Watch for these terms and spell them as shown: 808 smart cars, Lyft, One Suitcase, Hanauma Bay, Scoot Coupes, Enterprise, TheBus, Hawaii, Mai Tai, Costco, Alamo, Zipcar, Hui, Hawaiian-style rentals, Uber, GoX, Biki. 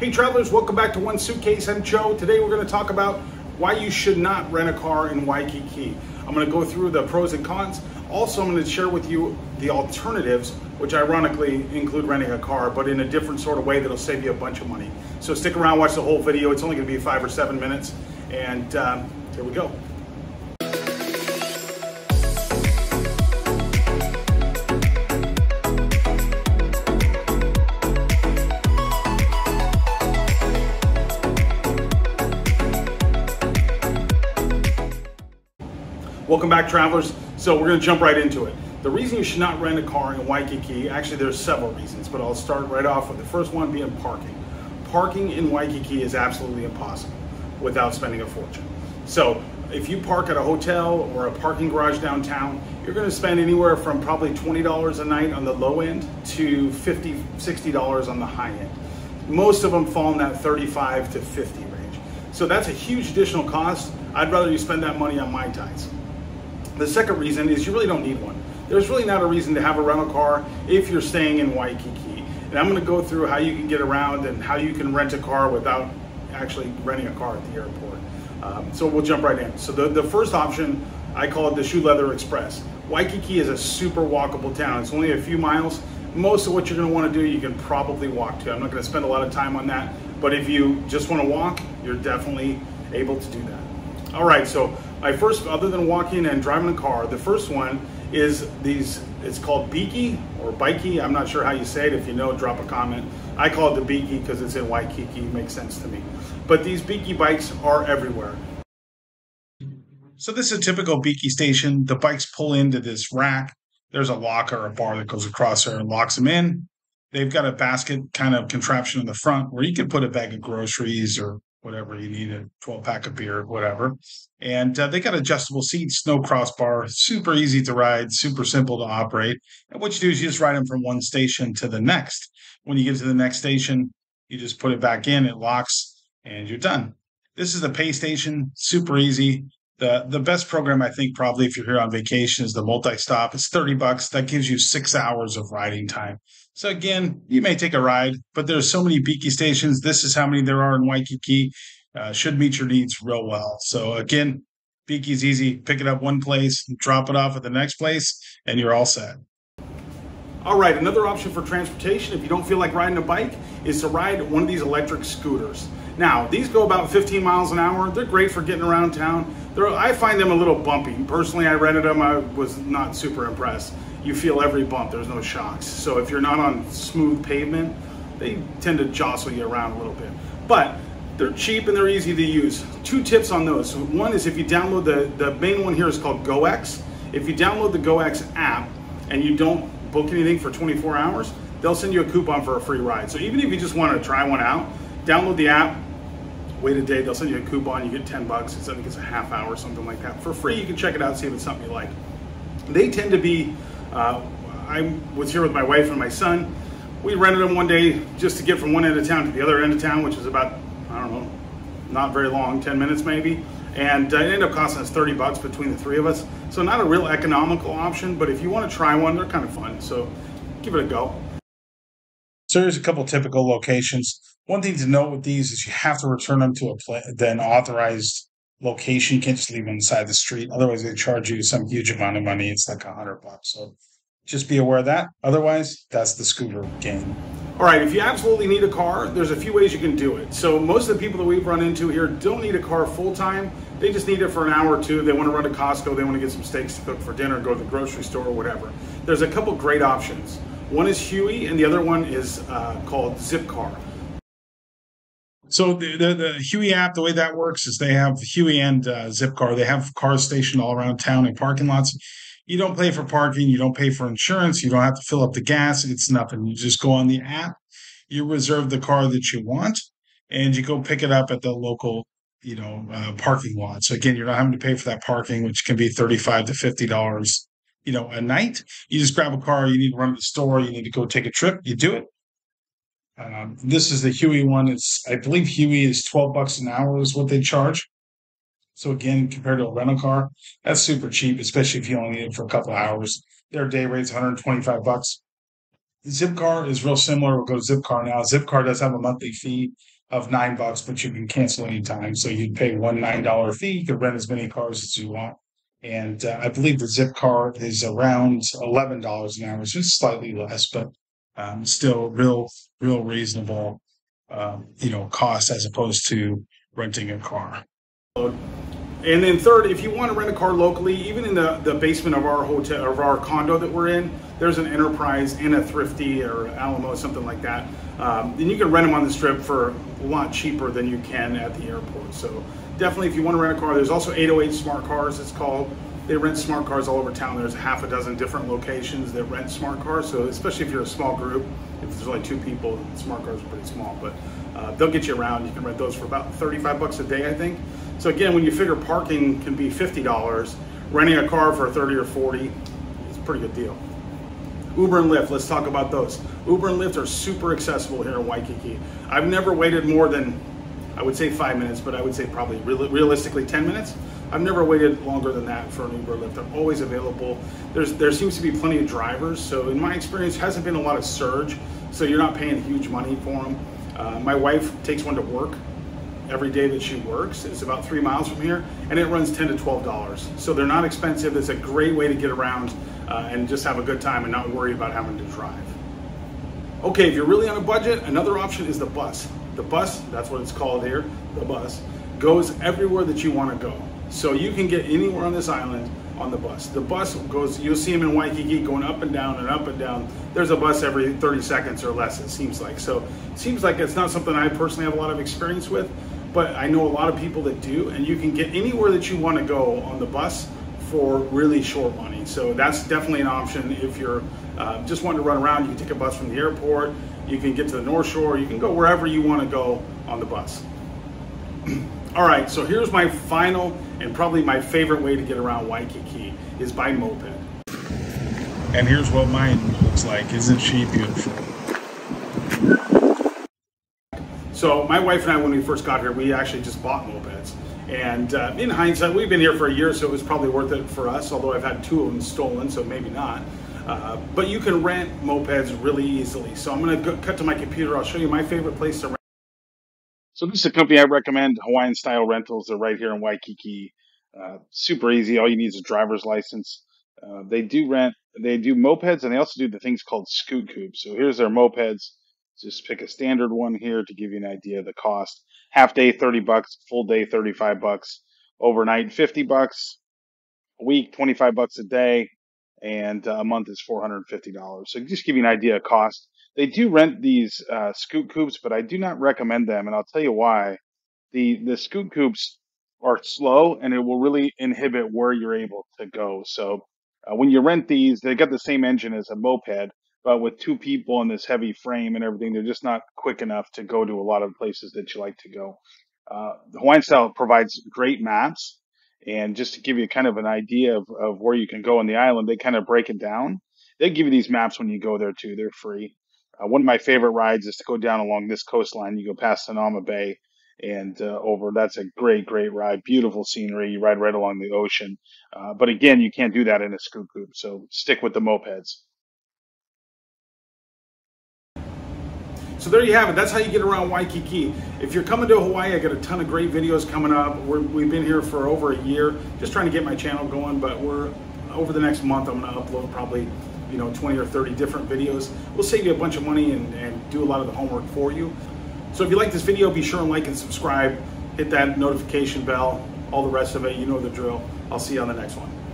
Hey travelers, welcome back to One Suitcase. I'm Joe. Today we're going to talk about why you should not rent a car in Waikiki. I'm going to go through the pros and cons. Also, I'm going to share with you the alternatives, which ironically include renting a car, but in a different sort of way that'll save you a bunch of money. So stick around, watch the whole video. It's only going to be 5 or 7 minutes, and here we go. Welcome back, travelers. So we're gonna jump right into it. The reason you should not rent a car in Waikiki, actually there's several reasons, but I'll start right off with the first one being parking. Parking in Waikiki is absolutely impossible without spending a fortune. So if you park at a hotel or a parking garage downtown, you're gonna spend anywhere from probably $20 a night on the low end to $50, $60 on the high end. Most of them fall in that 35 to 50 range. So that's a huge additional cost. I'd rather you spend that money on Mai Tais. The second reason is you really don't need one. There's really not a reason to have a rental car if you're staying in Waikiki. And I'm gonna go through how you can get around and how you can rent a car without actually renting a car at the airport. So we'll jump right in. So the first option, I call it the Shoe Leather Express. Waikiki is a super walkable town. It's only a few miles. Most of what you're gonna wanna do, you can probably walk to. I'm not gonna spend a lot of time on that, but if you just wanna walk, you're definitely able to do that. All right, so my first, other than walking and driving a car, the first one is these, it's called Biki or Biki. I'm not sure how you say it. If you know, drop a comment. I call it the Biki because it's in Waikiki, makes sense to me. But these Biki bikes are everywhere. So this is a typical Biki station. The bikes pull into this rack. There's a locker or a bar that goes across there and locks them in. They've got a basket kind of contraption in the front where you can put a bag of groceries or whatever you need, a 12-pack of beer, whatever. And they got adjustable seats, no crossbar, super easy to ride, super simple to operate. And what you do is you just ride them from one station to the next. When you get to the next station, you just put it back in, it locks, and you're done. This is the pay station, super easy. The best program, I think, probably if you're here on vacation is the multi-stop. It's $30. That gives you 6 hours of riding time. So again, you may take a ride, but there's so many Biki stations. This is how many there are in Waikiki. Should meet your needs real well. So again, Biki's easy. Pick it up one place, drop it off at the next place, and you're all set. All right, another option for transportation, if you don't feel like riding a bike, is to ride one of these electric scooters. Now, these go about 15 miles an hour. They're great for getting around town. I find them a little bumpy. Personally, I rented them. I was not super impressed. You feel every bump. There's no shocks. So if you're not on smooth pavement, they tend to jostle you around a little bit. But they're cheap and they're easy to use. Two tips on those. One is if you download the main one here is called GoX. If you download the GoX app and you don't book anything for 24 hours, they'll send you a coupon for a free ride. So even if you just want to try one out, download the app, wait a day, they'll send you a coupon, you get $10, I think it's a half hour, something like that. For free, you can check it out, see if it's something you like. They tend to be, I was here with my wife and my son. We rented them one day just to get from one end of town to the other end of town, which is about, I don't know, not very long, 10 minutes maybe. And it ended up costing us $30 between the three of us. So not a real economical option, but if you wanna try one, they're kind of fun, so give it a go. So here's a couple typical locations. One thing to note with these is you have to return them to an authorized location. You can't just leave them inside the street. Otherwise, they charge you some huge amount of money. It's like $100. So just be aware of that. Otherwise, that's the scooter game. All right, if you absolutely need a car, there's a few ways you can do it. So most of the people that we've run into here don't need a car full-time. They just need it for an hour or two. They want to run to Costco. They want to get some steaks to cook for dinner, go to the grocery store or whatever. There's a couple great options. One is Hui, and the other one is called Zipcar. So the Hui app, the way that works is they have Hui and Zipcar. They have cars stationed all around town in parking lots. You don't pay for parking. You don't pay for insurance. You don't have to fill up the gas. It's nothing. You just go on the app. You reserve the car that you want, and you go pick it up at the local parking lot. So, again, you're not having to pay for that parking, which can be $35 to $50 a night. You just grab a car. You need to run to the store. You need to go take a trip. You do it. This is the Hui one. I believe Hui is $12 an hour is what they charge. So again, compared to a rental car, that's super cheap, especially if you only need it for a couple of hours. Their day rate's $125. Zipcar is real similar. We'll go Zipcar now. Zipcar does have a monthly fee of $9, but you can cancel anytime. So you'd pay one $9 fee. You could rent as many cars as you want. And I believe the Zipcar is around $11 an hour, which is slightly less, but still real reasonable, cost as opposed to renting a car. And then third, if you want to rent a car locally, even in the basement of our hotel, of our condo that we're in, there's an Enterprise and a Thrifty or Alamo, something like that. Then you can rent them on the Strip for a lot cheaper than you can at the airport. So definitely, if you want to rent a car, there's also 808 smart cars, it's called. They rent smart cars all over town. There's half a dozen different locations that rent smart cars. So especially if you're a small group, if there's only two people, smart cars are pretty small, but they'll get you around. You can rent those for about $35 a day, I think. So again, when you figure parking can be $50, renting a car for $30 or $40, it's a pretty good deal. Uber and Lyft, let's talk about those. Uber and Lyft are super accessible here in Waikiki. I've never waited more than, I would say 5 minutes, but I would say probably realistically 10 minutes. I've never waited longer than that for an Uber or Lyft. They're always available. There seems to be plenty of drivers. So in my experience, hasn't been a lot of surge. So you're not paying huge money for them. My wife takes one to work every day that she works. It's about 3 miles from here, and it runs $10 to $12. So they're not expensive. It's a great way to get around and just have a good time and not worry about having to drive. Okay, if you're really on a budget, another option is the bus. The bus, that's what it's called here, the bus, goes everywhere that you want to go. So you can get anywhere on this island on the bus. The bus goes, you'll see them in Waikiki going up and down and up and down. There's a bus every 30 seconds or less, it seems like. So it seems like it's not something I personally have a lot of experience with, but I know a lot of people that do, and you can get anywhere that you want to go on the bus for really short money. So that's definitely an option. If you're just wanting to run around, you can take a bus from the airport, you can get to the North Shore, you can go wherever you want to go on the bus. All right, so here's my final and probably my favorite way to get around Waikiki is by moped. And here's what mine looks like. Isn't she beautiful? So my wife and I, when we first got here, we actually just bought mopeds. And in hindsight, we've been here for a year, so it was probably worth it for us, although I've had two of them stolen, so maybe not. But you can rent mopeds really easily. So I'm gonna cut to my computer. I'll show you my favorite place to rent. So this is a company I recommend, Hawaiian-Style Rentals. They're right here in Waikiki. Super easy. All you need is a driver's license. They do mopeds, and they also do the things called Scoot Coupes. So here's their mopeds. Just pick a standard one here to give you an idea of the cost. Half day, $30. Full day, $35. Overnight, $50. A week, $25 a day. And a month is $450. So just give you an idea of cost. They do rent these Scoot Coupes, but I do not recommend them. And I'll tell you why. The Scoot Coupes are slow, and it will really inhibit where you're able to go. So when you rent these, they got the same engine as a moped, but with two people in this heavy frame and everything, they're just not quick enough to go to a lot of places that you like to go. Hawaiian Style provides great maps. And just to give you kind of an idea of where you can go on the island, they kind of break it down. They give you these maps when you go there, too. They're free. One of my favorite rides is to go down along this coastline. You go past Hanauma Bay and over. That's a great ride. Beautiful scenery. You ride right along the ocean. But again, you can't do that in a Scoot Coupe, so stick with the mopeds. So there you have it. That's how you get around Waikiki. If you're coming to Hawaii, I got a ton of great videos coming up. We've been here for over a year, just trying to get my channel going. But we're over the next month, I'm going to upload probably 20 or 30 different videos. We'll save you a bunch of money and do a lot of the homework for you. So if you like this video, be sure and like and subscribe. Hit that notification bell. All the rest of it, you know the drill. I'll see you on the next one.